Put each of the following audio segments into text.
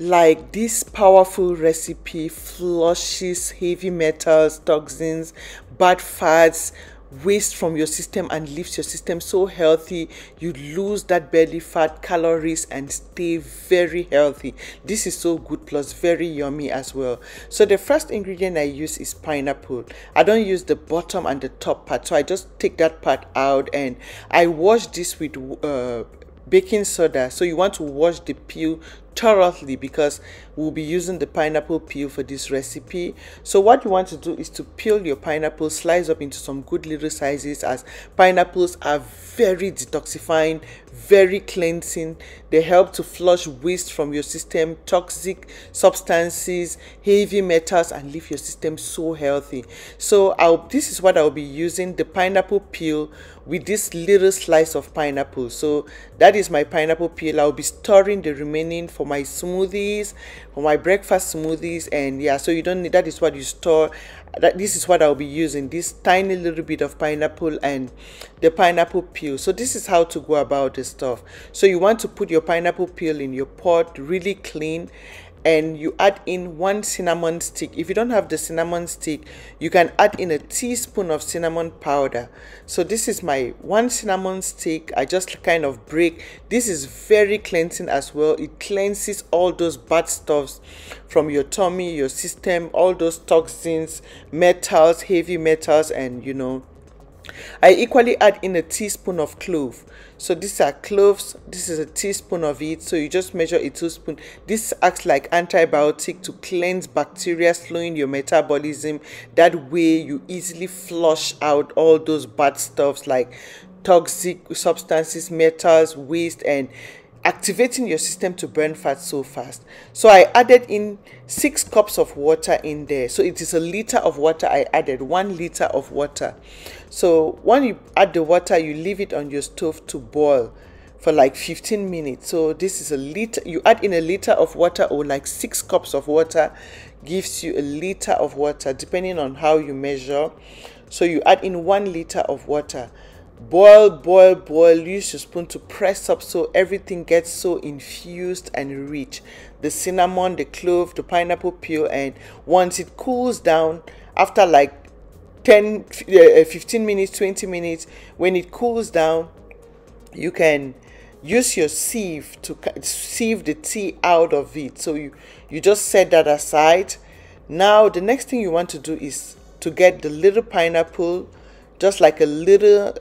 Like, this powerful recipe flushes heavy metals, toxins, bad fats, waste from your system and leaves your system so healthy. You lose that belly fat, calories, and stay very healthy. This is so good, plus very yummy as well. So the first ingredient I use is pineapple. I don't use the bottom and the top part, so I just take that part out, and I wash this with baking soda. So you want to wash the peel thoroughly because we'll be using the pineapple peel for this recipe. So what you want to do is to peel your pineapple, slice up into some good little sizes, as pineapples are very detoxifying, very cleansing. They help to flush waste from your system, toxic substances, heavy metals, and leave your system so healthy. So this is what I'll be using, the pineapple peel with this little slice of pineapple. So that is my pineapple peel. I'll be storing the remaining for my smoothies, for my breakfast smoothies. And yeah, so you don't need, that is what you store. This is what I'll be using, this tiny little bit of pineapple and the pineapple peel. So this is how to go about this stuff. So you want to put your pineapple peel in your pot, really clean, and you add in 1 cinnamon stick. If you don't have the cinnamon stick, you can add in a teaspoon of cinnamon powder. So this is my 1 cinnamon stick. I just kind of break. This is very cleansing as well. It cleanses all those bad stuffs from your tummy, your system, all those toxins, metals, heavy metals, and you know. I equally add in a teaspoon of clove. So these are cloves. This is a teaspoon of it. So you just measure a teaspoon. This acts like antibiotic to cleanse bacteria, slowing your metabolism. That way you easily flush out all those bad stuffs like toxic substances, metals, waste, and activating your system to burn fat so fast. So I added in 6 cups of water in there. So it is a liter of water. I added 1 liter of water. So when you add the water, you leave it on your stove to boil for like 15 minutes. So this is a liter. You add in a liter of water, or like 6 cups of water gives you a liter of water, depending on how you measure. So you add in 1 liter of water. Boil, boil, boil. Use your spoon to press up so everything gets so infused and rich. The cinnamon, the clove, the pineapple peel. And once it cools down, after like 10, 15 minutes, 20 minutes, when it cools down, you can use your sieve to sieve the tea out of it. So you just set that aside. Now, the next thing you want to do is to get the little pineapple, just like a little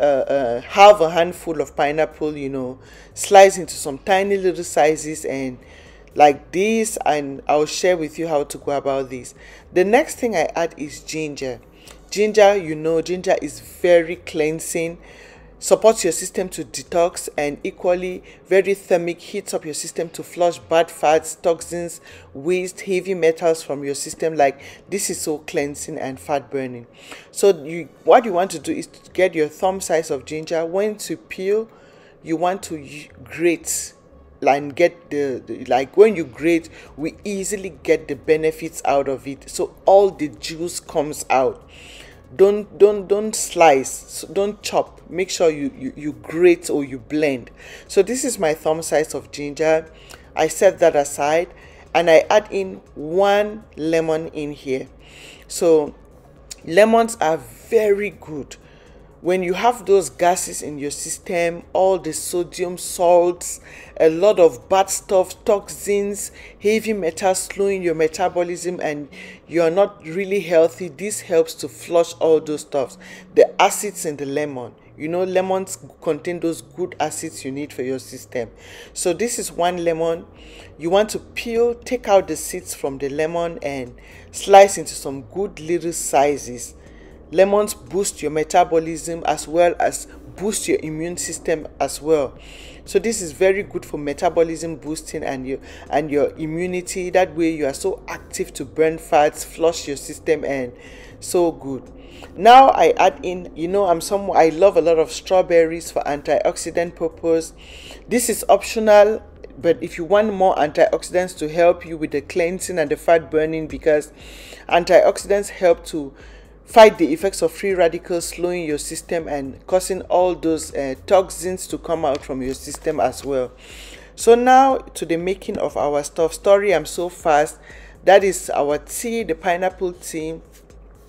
half a handful of pineapple, you know, slice into some tiny little sizes and like this, and I'll share with you how to go about this. The next thing I add is ginger. Ginger, you know, ginger is very cleansing, supports your system to detox, and equally very thermic, heats up your system to flush bad fats, toxins, waste, heavy metals from your system. Like, this is so cleansing and fat burning. So what you want to do is to get your thumb size of ginger. When to peel, you want to grate and get the like, when you grate, we easily get the benefits out of it. So all the juice comes out. Don't slice, don't chop. Make sure you grate or you blend. So this is my thumb size of ginger. I set that aside, and I add in 1 lemon in here. So lemons are very good. When you have those gases in your system, all the sodium, salts, a lot of bad stuff, toxins, heavy metals slowing your metabolism, and you're not really healthy, this helps to flush all those stuffs. The acids in the lemon, you know, lemons contain those good acids you need for your system. So this is 1 lemon. You want to peel, take out the seeds from the lemon, and slice into some good little sizes. Lemons boost your metabolism as well as boost your immune system as well. So this is very good for metabolism boosting and your immunity. That way you are so active to burn fats, flush your system, and so good. Now I add in, you know, I love a lot of strawberries for antioxidant purpose. This is optional, but if you want more antioxidants to help you with the cleansing and the fat burning, because antioxidants help to fight the effects of free radicals, slowing your system and causing all those toxins to come out from your system as well. So now to the making of our stuff. Sorry, I'm so fast. That is our tea, the pineapple tea.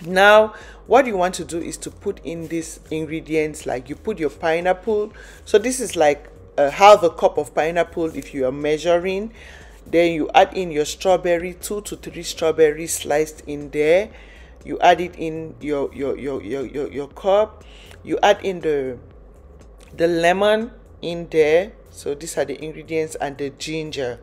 Now what you want to do is to put in these ingredients, like you put your pineapple. So this is like half a cup of pineapple if you are measuring. Then you add in your strawberry, 2 to 3 strawberries sliced in there. You add it in your cup. You add in the lemon in there. So these are the ingredients, and the ginger.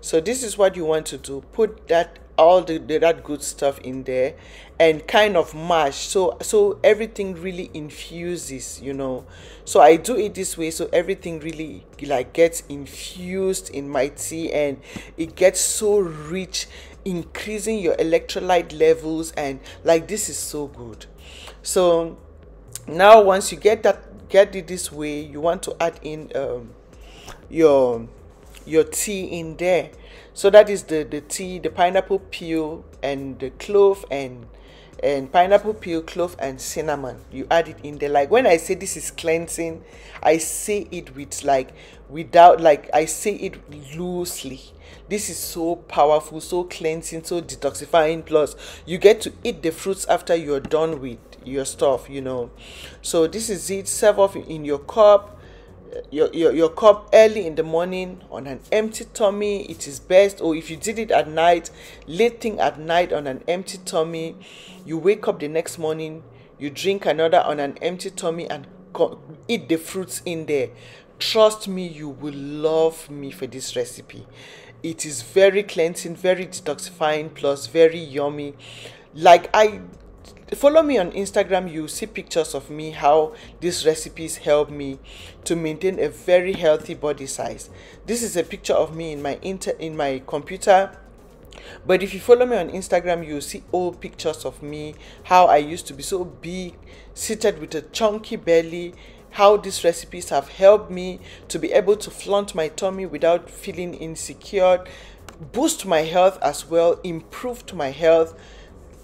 So this is what you want to do. Put that all that good stuff in there and kind of mash, so everything really infuses, you know. So I do it this way, so everything really like gets infused in my tea, and it gets so rich, increasing your electrolyte levels, and like this is so good. So now once you get it this way, you want to add in your tea in there. So that is the tea, the pineapple peel and the clove, and pineapple peel, clove and cinnamon. You add it in there. Like when I say this is cleansing, I say it with like without like I say it loosely. This is so powerful, so cleansing, so detoxifying. Plus you get to eat the fruits after you're done with your stuff, you know. So this is it. Serve off in your cup. Your cup early in the morning on an empty tummy, it is best. Or if you did it at night, late thing at night on an empty tummy, you wake up the next morning, you drink another on an empty tummy and eat the fruits in there. Trust me, you will love me for this recipe. It is very cleansing, very detoxifying, plus very yummy. Like I follow me on Instagram, you see pictures of me, how these recipes help me to maintain a very healthy body size. This is a picture of me in my computer. But if you follow me on Instagram, you'll see old pictures of me, how I used to be so big, seated with a chunky belly, how these recipes have helped me to be able to flaunt my tummy without feeling insecure, boost my health as well, improved my health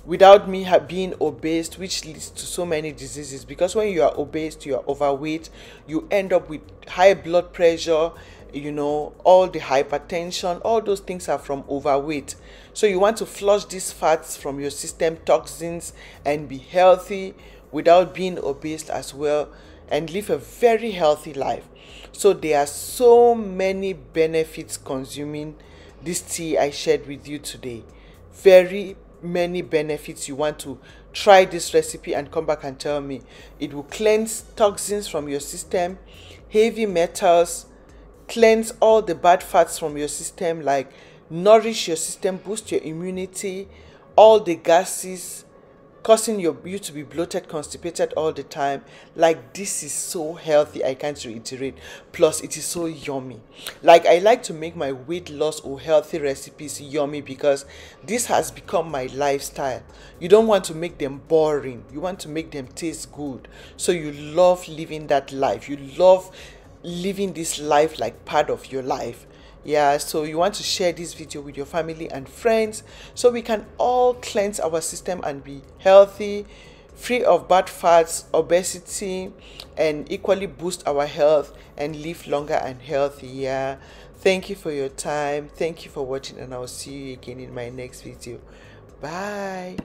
without me being obese, which leads to so many diseases. Because when you are obese, you are overweight, you end up with high blood pressure, you know, all the hypertension, all those things are from overweight. So you want to flush these fats from your system, toxins, and be healthy without being obese as well, and live a very healthy life. So there are so many benefits consuming this tea I shared with you today. Very many benefits. You want to try this recipe and come back and tell me. It will cleanse toxins from your system, heavy metals, cleanse all the bad fats from your system, like nourish your system, boost your immunity, all the gases causing you to be bloated, constipated all the time. Like this is so healthy, I can't reiterate. Plus it is so yummy. Like I like to make my weight loss or healthy recipes yummy, because this has become my lifestyle. You don't want to make them boring, you want to make them taste good. So you love living that life, you love living this life like part of your life. Yeah, so you want to share this video with your family and friends, so we can all cleanse our system and be healthy, free of bad fats, obesity, and equally boost our health and live longer and healthy. Yeah, thank you for your time, thank you for watching, and I'll see you again in my next video. Bye.